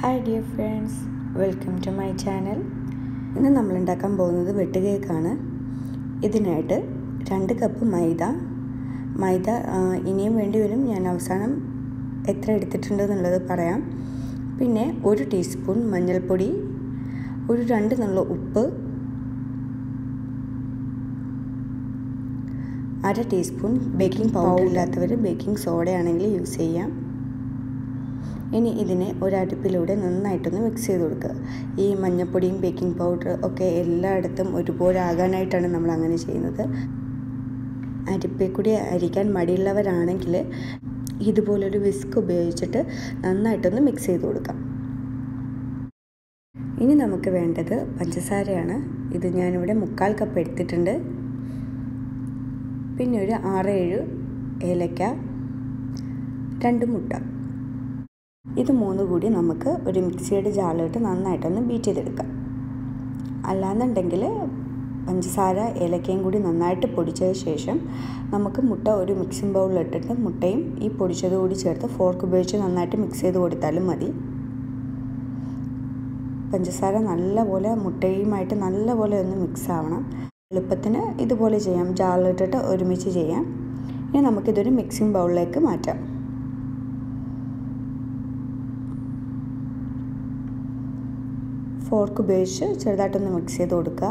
Hi dear friends, welcome to my channel. ഇന്ന് നമ്മൾ ഉണ്ടാക്കാൻ പോകുന്നത് വെട്ട് കേക്ക് ആണ്. ഇതിനായിട്ട് 2 കപ്പ് മൈദ ഇനിയും വേണ്ടിവരും. ഞാൻ അവസാനം എത്ര എടുത്തിട്ടുണ്ട് എന്നുള്ളത് പറയാം. പിന്നെ 1 ടീസ്പൂൺ മഞ്ഞൾപ്പൊടി, ഒരു 2 നുള്ള ഉപ്പ്, 1/2 ടീസ്പൂൺ ബേക്കിംഗ് പൗഡർ ഇല്ലാത്തവർ ബേക്കിംഗ് സോഡ ആണെങ്കിൽ യൂസ് ചെയ്യാം. ഇനി ഇതിനെ ഒരു അടപ്പിലൂടെ നന്നായിട്ടൊന്ന് മിക്സ് ചെയ്ത് കൊടുക്കുക. ഈ മഞ്ഞപ്പൊടിയും ബേക്കിംഗ് പൗഡറും ഒക്കെ എല്ലായിടത്തും ഒരുപോലെ ആകാനായിട്ടാണ് നമ്മൾ അങ്ങനെ ചെയ്യുന്നത്. അരിപ്പേ കൂടി അരിക്കാൻ മടിയുള്ളവരാണെങ്കിൽ ഇതുപോലൊരു വിസ്ക് ഉപയോഗിച്ചിട്ട് നന്നായിട്ടൊന്ന് മിക്സ് ചെയ്ത് കൊടുക്കാം. ഇനി നമുക്ക് വേണ്ടത് പഞ്ചസാരയാണ്. ഇത് ഞാനിവിടെ 3/4 കപ്പ് എടുത്തിട്ടുണ്ട്. പിന്നെ ഒരു 6-7 ഏലക്ക, 2 മുട്ട. ഇത് 3 കൂടി നമുക്ക് ഒരു മിക്സിയുടെ ജാറിലിട്ട് നന്നായിട്ടൊന്ന് ബീറ്റ് ചെയ്തെടുക്കാം. അല്ലാന്നുണ്ടെങ്കിൽ പഞ്ചസാര ഏലക്കയും കൂടി നന്നായിട്ട് പൊടിച്ച ശേഷം നമുക്ക് മുട്ട ഒരു മിക്സിംഗ് ബൗളിലിട്ടിട്ട് മുട്ടയും ഈ പൊടിച്ചത് കൂടി ചേർത്ത് ഫോർക്ക് ഉപയോഗിച്ച് നന്നായിട്ട് മിക്സ് ചെയ്ത് കൊടുത്താലും മതി. പഞ്ചസാര നല്ലപോലെ മുട്ടയുമായിട്ട് നല്ലപോലെ ഒന്ന് മിക്സ് ആവണം. എളുപ്പത്തിന് ഇതുപോലെ ചെയ്യാം, ജാറിലിട്ടിട്ട് ഒരുമിച്ച് ചെയ്യാം. ഇനി നമുക്കിതൊരു മിക്സിംഗ് ബൗളിലേക്ക് മാറ്റാം. ഫോർക്ക് ഉപയോഗിച്ച് ചെറുതായിട്ടൊന്ന് മിക്സ് ചെയ്ത് കൊടുക്കുക.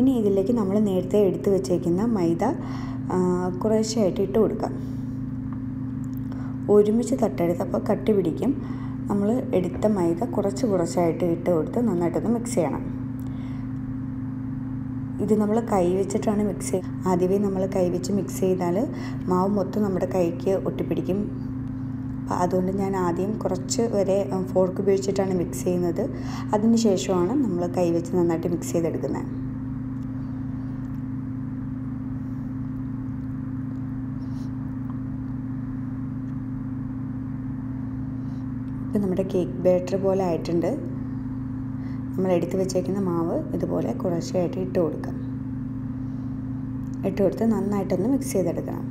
ഇനി ഇതിലേക്ക് നമ്മൾ നേരത്തെ എടുത്ത് വെച്ചേക്കുന്ന മൈദ കുറേശ്ശെയായിട്ട് ഇട്ട് കൊടുക്കാം. ഒരുമിച്ച് തട്ടരുത്, അപ്പോൾ കട്ടി പിടിക്കും. നമ്മൾ എടുത്ത മൈദ കുറച്ചായിട്ട് ഇട്ട് കൊടുത്ത് നന്നായിട്ടൊന്ന് മിക്സ് ചെയ്യണം. ഇത് നമ്മൾ കൈ വെച്ചിട്ടാണ് മിക്സ് ചെയ്യുക. ആദ്യമേ നമ്മൾ കൈ വെച്ച് മിക്സ് ചെയ്താൽ മാവ് മൊത്തം നമ്മുടെ കൈക്ക് ഒട്ടിപ്പിടിക്കും. അതുകൊണ്ട് ഞാൻ ആദ്യം കുറച്ച് വരെ ഫോർക്ക് ഉപയോഗിച്ചിട്ടാണ് മിക്സ് ചെയ്യുന്നത്. അതിന് ശേഷമാണ് നമ്മൾ കൈവച്ച് നന്നായിട്ട് മിക്സ് ചെയ്തെടുക്കുന്നത്. ഇപ്പം നമ്മുടെ കേക്ക് ബാറ്റർ പോലെ ആയിട്ടുണ്ട്. നമ്മൾ എടുത്ത് വെച്ചേക്കുന്ന മാവ് ഇതുപോലെ കുറേശ്ശെയായിട്ട് ഇട്ട് കൊടുക്കാം. ഇട്ട് കൊടുത്ത് നന്നായിട്ടൊന്ന് മിക്സ് ചെയ്തെടുക്കണം.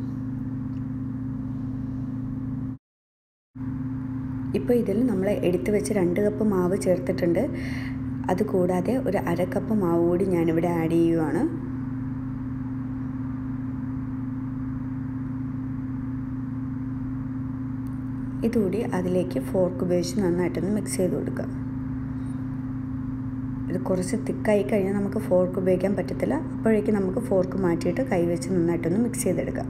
ഇപ്പോൾ ഇതിൽ നമ്മൾ എടുത്തു വെച്ച് 2 കപ്പ് മാവ് ചേർത്തിട്ടുണ്ട്. അതുകൂടാതെ ഒരു 1/2 കപ്പ് മാവ് കൂടി ഞാനിവിടെ ആഡ് ചെയ്യുകയാണ്. ഇതുകൂടി അതിലേക്ക് ഫോർക്ക് ഉപയോഗിച്ച് നന്നായിട്ടൊന്ന് മിക്സ് ചെയ്ത് കൊടുക്കുക. ഇത് കുറച്ച് തിക്കായി കഴിഞ്ഞാൽ നമുക്ക് ഫോർക്ക് ഉപയോഗിക്കാൻ പറ്റത്തില്ല. അപ്പോഴേക്കും നമുക്ക് ഫോർക്ക് മാറ്റിയിട്ട് കൈ വെച്ച് നന്നായിട്ടൊന്ന് മിക്സ് ചെയ്തെടുക്കാം.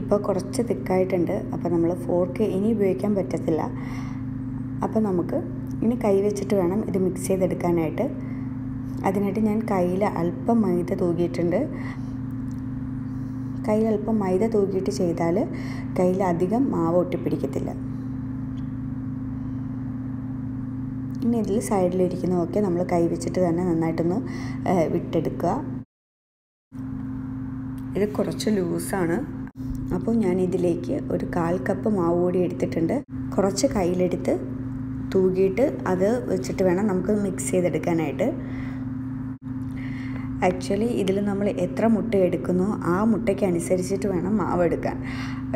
ഇപ്പോൾ കുറച്ച് തിക്കായിട്ടുണ്ട്. അപ്പോൾ നമ്മൾ ഫോർക്ക് ഇനി ഉപയോഗിക്കാൻ പറ്റത്തില്ല. അപ്പോൾ നമുക്ക് ഇനി കൈ വെച്ചിട്ട് വേണം ഇത് മിക്സ് ചെയ്തെടുക്കാനായിട്ട്. അതിനായിട്ട് ഞാൻ കയ്യിൽ അല്പം മൈദ തൂക്കിയിട്ട് ചെയ്താൽ കയ്യിൽ അധികം മാവ് ഒട്ടിപ്പിടിക്കത്തില്ല. ഇനി ഇതിൽ സൈഡിലിരിക്കുന്നതൊക്കെ നമ്മൾ കൈ വെച്ചിട്ട് തന്നെ നന്നായിട്ടൊന്ന് വിട്ടെടുക്കുക. ഇത് കുറച്ച് ലൂസാണ്. അപ്പോൾ ഞാൻ ഇതിലേക്ക് ഒരു 1/4 കപ്പ് മാവ് കൂടി എടുത്തിട്ടുണ്ട്. കുറച്ച് കയ്യിലെടുത്ത് തൂകിയിട്ട് അത് വെച്ചിട്ട് വേണം നമുക്ക് മിക്സ് ചെയ്തെടുക്കാനായിട്ട്. ആക്ച്വലി ഇതിൽ നമ്മൾ എത്ര മുട്ട എടുക്കുന്നു ആ മുട്ടയ്ക്ക് അനുസരിച്ചിട്ട് വേണം മാവ് എടുക്കാൻ.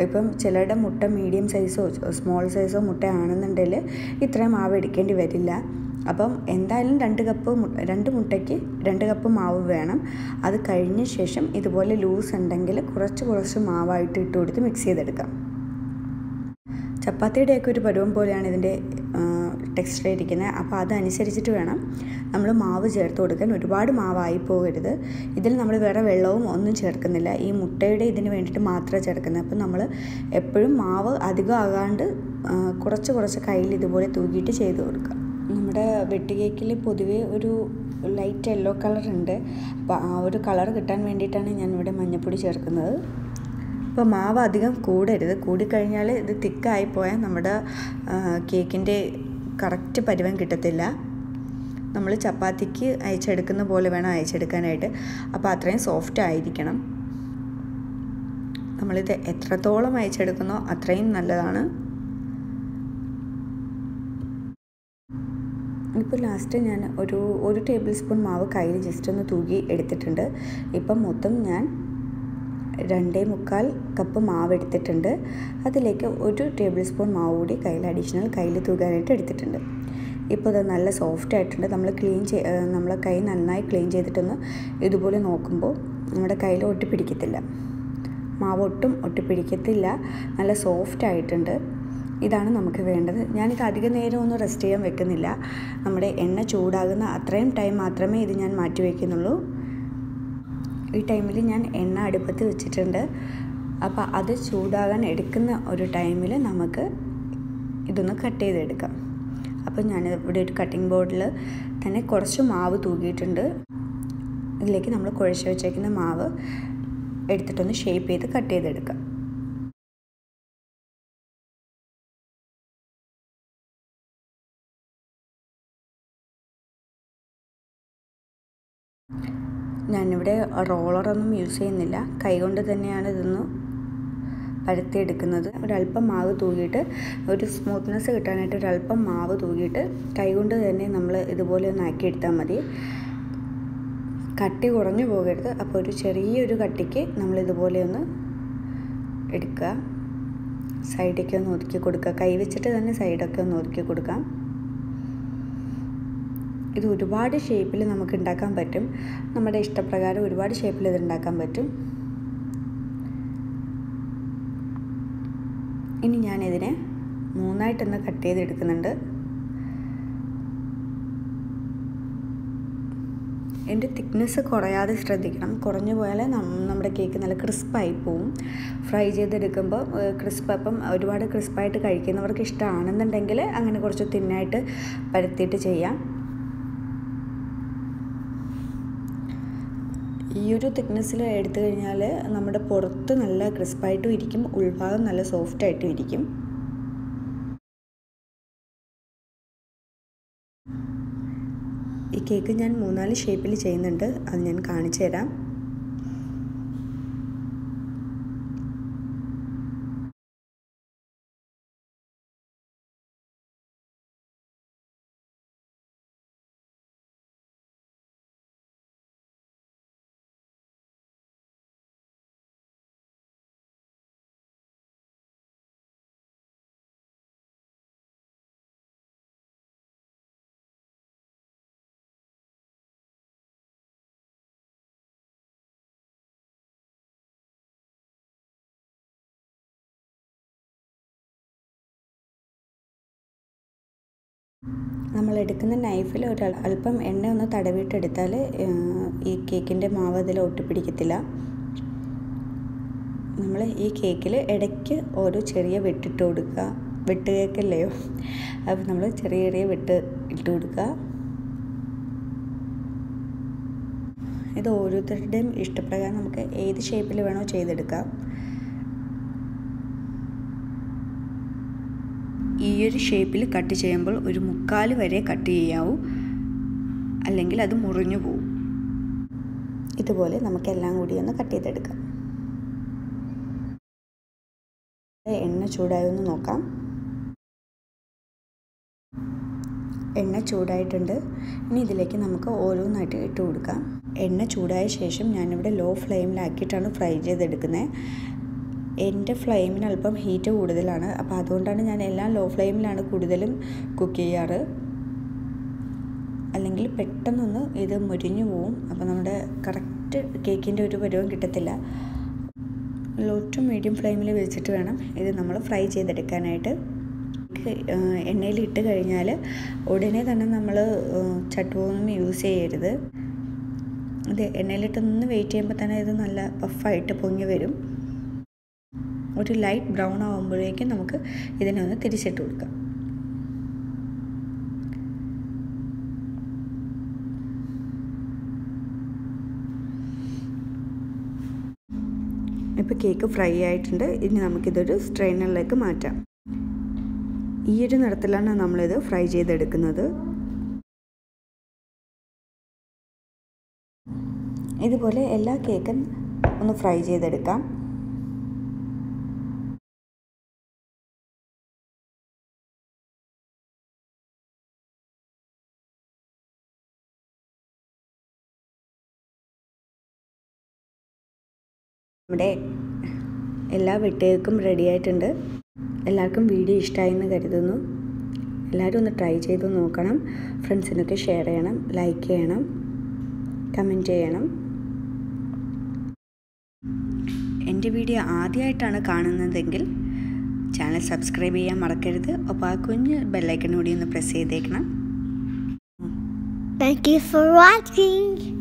ഇപ്പം ചിലരുടെ മുട്ട മീഡിയം സൈസോ സ്മോൾ സൈസോ മുട്ട ആണെന്നുണ്ടെങ്കിൽ ഇത്രയും മാവ് എടുക്കേണ്ടി വരില്ല. അപ്പം എന്തായാലും 2 കപ്പ് മാവ് വേണം. അത് കഴിഞ്ഞ ശേഷം ഇതുപോലെ ലൂസ് ഉണ്ടെങ്കിൽ കുറച്ച് മാവായിട്ട് ഇട്ട് കൊടുത്ത് മിക്സ് ചെയ്തെടുക്കാം. ചപ്പാത്തിയുടെയൊക്കെ ഒരു പരുവം പോലെയാണ് ഇതിൻ്റെ ടെക്സ്റ്റർ ഇരിക്കുന്നത്. അപ്പോൾ അതനുസരിച്ചിട്ട് വേണം നമ്മൾ മാവ് ചേർത്ത് കൊടുക്കാൻ. ഒരുപാട് മാവായി പോകരുത്. ഇതിൽ നമ്മൾ വേറെ വെള്ളവും ഒന്നും ചേർക്കുന്നില്ല. ഈ മുട്ടയുടെ ഇതിന് വേണ്ടിയിട്ട് മാത്രമേ ചേർക്കുന്നത്. അപ്പം നമ്മൾ എപ്പോഴും മാവ് അധികം ആകാണ്ട് കുറച്ച് കയ്യിൽ ഇതുപോലെ തൂക്കിയിട്ട് ചെയ്ത് കൊടുക്കുക. നമ്മുടെ വെട്ട് കേക്കിൽ പൊതുവേ ഒരു ലൈറ്റ് യെല്ലോ കളറുണ്ട്. അപ്പോൾ ആ ഒരു കളർ കിട്ടാൻ വേണ്ടിയിട്ടാണ് ഞാനിവിടെ മഞ്ഞൾപ്പൊടി ചേർക്കുന്നത്. അപ്പോൾ മാവ് അധികം കൂടരുത്. കൂടിക്കഴിഞ്ഞാൽ ഇത് തിക്കായി പോയാൽ നമ്മുടെ കേക്കിൻ്റെ കറക്റ്റ് പരുവം കിട്ടത്തില്ല. നമ്മൾ ചപ്പാത്തിക്ക് അയച്ചെടുക്കുന്ന പോലെ വേണം അയച്ചെടുക്കാനായിട്ട്. അപ്പോൾ അത്രയും സോഫ്റ്റ് ആയിരിക്കണം. നമ്മളിത് എത്രത്തോളം അയച്ചെടുക്കുന്നോ അത്രയും നല്ലതാണ്. ഇപ്പോൾ ലാസ്റ്റ് ഞാൻ ഒരു ടേബിൾ സ്പൂൺ മാവ് കയ്യിൽ ജസ്റ്റ് ഒന്ന് തൂകി എടുത്തിട്ടുണ്ട്. ഇപ്പം മൊത്തം ഞാൻ 2.25 കപ്പ് മാവ് എടുത്തിട്ടുണ്ട്. അതിലേക്ക് 1 ടേബിൾ സ്പൂൺ മാവ് കൂടി കയ്യിൽ അഡീഷണൽ കയ്യിൽ തൂകാനായിട്ട് എടുത്തിട്ടുണ്ട്. ഇപ്പോൾ ഇത് നല്ല സോഫ്റ്റ് ആയിട്ടുണ്ട്. നമ്മളെ കൈ നന്നായി ക്ലീൻ ചെയ്തിട്ടൊന്ന് ഇതുപോലെ നോക്കുമ്പോൾ നമ്മുടെ കയ്യിൽ ഒട്ടിപ്പിടിക്കത്തില്ല, മാവ് ഒട്ടും ഒട്ടിപ്പിടിക്കത്തില്ല, നല്ല സോഫ്റ്റ് ആയിട്ടുണ്ട്. ഇതാണ് നമുക്ക് വേണ്ടത്. ഞാനിത് അധികം നേരമൊന്നും റെസ്റ്റ് ചെയ്യാൻ വെക്കുന്നില്ല. നമ്മുടെ എണ്ണ ചൂടാകുന്ന അത്രയും ടൈം മാത്രമേ ഇത് ഞാൻ മാറ്റി വയ്ക്കുന്നുള്ളൂ. ഈ ടൈമിൽ ഞാൻ എണ്ണ അടുപ്പത്ത് വെച്ചിട്ടുണ്ട്. അപ്പോൾ അത് ചൂടാകാൻ എടുക്കുന്ന ഒരു ടൈമിൽ നമുക്ക് ഇതൊന്ന് കട്ട് ചെയ്തെടുക്കാം. അപ്പോൾ ഞാൻ ഇവിടെ ഒരു കട്ടിംഗ് ബോർഡിൽ തന്നെ കുറച്ച് മാവ് തൂക്കിയിട്ടുണ്ട്. ഇതിലേക്ക് നമ്മൾ കുഴച്ച് വെച്ചേക്കുന്ന മാവ് എടുത്തിട്ടൊന്ന് ഷേപ്പ് ചെയ്ത് കട്ട് ചെയ്തെടുക്കാം. ഞാനിവിടെ റോളറൊന്നും യൂസ് ചെയ്യുന്നില്ല, കൈകൊണ്ട് തന്നെയാണ് ഇതൊന്ന് പരത്തിയെടുക്കുന്നത്. ഒരല്പം മാവ് തൂകിയിട്ട് ഒരു സ്മൂത്ത്നെസ് കിട്ടാനായിട്ട് ഒരല്പം മാവ് തൂകിയിട്ട് കൈകൊണ്ട് തന്നെ നമ്മൾ ഇതുപോലെ ഒന്ന് ആക്കിയെടുത്താൽ മതി. കട്ടി കുറഞ്ഞു പോകരുത്. അപ്പോൾ ഒരു ചെറിയൊരു കട്ടിക്ക് നമ്മളിതുപോലെ ഒന്ന് എടുക്കുക, സൈഡൊക്കെ ഒന്ന് ഒതുക്കി കൊടുക്കുക, കൈ വെച്ചിട്ട് തന്നെ സൈഡൊക്കെ ഒന്ന് ഒതുക്കി കൊടുക്കാം. ഇത് ഒരുപാട് ഷേപ്പിൽ നമുക്ക് ഉണ്ടാക്കാൻ പറ്റും. നമ്മുടെ ഇഷ്ടപ്രകാരം ഒരുപാട് ഷേപ്പിൽ ഇത് ഉണ്ടാക്കാൻ പറ്റും. ഇനി ഞാനിതിനെ 3 ആയിട്ടൊന്ന് കട്ട് ചെയ്തെടുക്കുന്നുണ്ട്. എൻ്റെ തിക്നെസ് കുറയാതെ ശ്രദ്ധിക്കണം. കുറഞ്ഞു പോയാൽ നമ്മുടെ കേക്ക് നല്ല ക്രിസ്പായി പോവും. ഫ്രൈ ചെയ്തെടുക്കുമ്പോൾ ക്രിസ്പ്, അപ്പം ഒരുപാട് ക്രിസ്പായിട്ട് കഴിക്കുന്നവർക്ക് ഇഷ്ടമാണെന്നുണ്ടെങ്കിൽ അങ്ങനെ കുറച്ച് തിന്നായിട്ട് പരത്തിയിട്ട് ചെയ്യാം. ഈ ഒരു തിക്നെസ്സിൽ എടുത്തു കഴിഞ്ഞാൽ നമ്മുടെ പുറത്ത് നല്ല ക്രിസ്പായിട്ടും ഇരിക്കും, ഉൾഭാഗം നല്ല സോഫ്റ്റായിട്ടും ഇരിക്കും. ഈ കേക്ക് ഞാൻ 3-4 ഷേപ്പിൽ ചെയ്യുന്നുണ്ട്, അത് ഞാൻ കാണിച്ചു തരാം. നമ്മൾ എടുക്കുന്ന നൈഫിൽ അല്പം എണ്ണ ഒന്ന് തടവിയിട്ടെടുത്താൽ ഈ കേക്കിൻ്റെ മാവ് അതിൽ ഒട്ടിപ്പിടിക്കത്തില്ല. നമ്മൾ ഈ കേക്കിൽ ഇടയ്ക്ക് ഓരോ ചെറിയ വെട്ടിട്ട് കൊടുക്കുക. വെട്ട് കേക്കല്ലയോ, അപ്പോൾ നമ്മൾ ചെറിയ ചെറിയ വെട്ട് ഇട്ട് കൊടുക്കുക. ഇത് ഓരോരുത്തരുടെയും ഇഷ്ടപ്രകാരം നമുക്ക് ഏത് ഷേപ്പിൽ വേണോ ചെയ്തെടുക്കാം. ഈ ഒരു ഷേപ്പിൽ കട്ട് ചെയ്യുമ്പോൾ 1/4 വരെ കട്ട് ചെയ്യാവൂ, അല്ലെങ്കിൽ അത് മുറിഞ്ഞു പോവും. ഇതുപോലെ നമുക്കെല്ലാം കൂടി ഒന്ന് കട്ട് ചെയ്തെടുക്കാം. എണ്ണ ചൂടായൊന്ന് നോക്കാം. എണ്ണ ചൂടായിട്ടുണ്ട്. ഇനി ഇതിലേക്ക് നമുക്ക് ഓരോന്നായിട്ട് ഇട്ട് കൊടുക്കാം. എണ്ണ ചൂടായ ശേഷം ഞാനിവിടെ ലോ ഫ്ലെയിമിലാക്കിയിട്ടാണ് ഫ്രൈ ചെയ്തെടുക്കുന്നത്. എൻ്റെ ഫ്ലെയിമിന് അല്പം ഹീറ്റ് കൂടുതലാണ്, അപ്പോൾ അതുകൊണ്ടാണ് ഞാൻ എല്ലാം ലോ ഫ്ലെയിമിലാണ് കൂടുതലും കുക്ക് ചെയ്യാറ്. അല്ലെങ്കിൽ പെട്ടെന്നൊന്ന് ഇത് മുരിഞ്ഞു പോവും, അപ്പോൾ നമ്മുടെ കറക്റ്റ് കേക്കിൻ്റെ ഒരു പരുവം കിട്ടത്തില്ല. ലോ ടു മീഡിയം ഫ്ലെയിമിൽ വെച്ചിട്ട് വേണം ഇത് നമ്മൾ ഫ്രൈ ചെയ്തെടുക്കാനായിട്ട്. എണ്ണയിൽ ഇട്ട് കഴിഞ്ഞാൽ ഉടനെ തന്നെ നമ്മൾ ചട്ടുകമൊന്നും യൂസ് ചെയ്യരുത്. ഇത് എണ്ണയിലിട്ടൊന്ന് വെയിറ്റ് ചെയ്യുമ്പോൾ തന്നെ ഇത് നല്ല പഫായിട്ട് പൊങ്ങി വരും. ഒരു ലൈറ്റ് ബ്രൗൺ ആകുമ്പോഴേക്കും നമുക്ക് ഇതിനെ ഒന്ന് തിരിച്ചിട്ട് കൊടുക്കാം. ഇപ്പോൾ കേക്ക് ഫ്രൈ ആയിട്ടുണ്ട്. ഇനി നമുക്കിതൊരു സ്ട്രെയിനറിലേക്ക് മാറ്റാം. ഈ ഒരു നിറത്തിലാണ് നമ്മളിത് ഫ്രൈ ചെയ്തെടുക്കുന്നത്. ഇതുപോലെ എല്ലാ കേക്കും ഒന്ന് ഫ്രൈ ചെയ്തെടുക്കാം. നമ്മുടെ എല്ലാ വെട്ടുകൾക്കും റെഡി ആയിട്ടുണ്ട്. എല്ലാവർക്കും വീഡിയോ ഇഷ്ടമായി എന്ന് കരുതുന്നു. എല്ലാവരും ഒന്ന് ട്രൈ ചെയ്ത് നോക്കണം. ഫ്രണ്ട്സിനൊക്കെ ഷെയർ ചെയ്യണം, ലൈക്ക് ചെയ്യണം, കമൻറ്റ് ചെയ്യണം. എൻ്റെ വീഡിയോ ആദ്യമായിട്ടാണ് കാണുന്നതെങ്കിൽ ചാനൽ സബ്സ്ക്രൈബ് ചെയ്യാൻ മറക്കരുത്. അപ്പോൾ ആ കുഞ്ഞ് ബെല്ലൈക്കൺ കൂടി ഒന്ന് പ്രസ് ചെയ്തേക്കണം. Thank you for watching.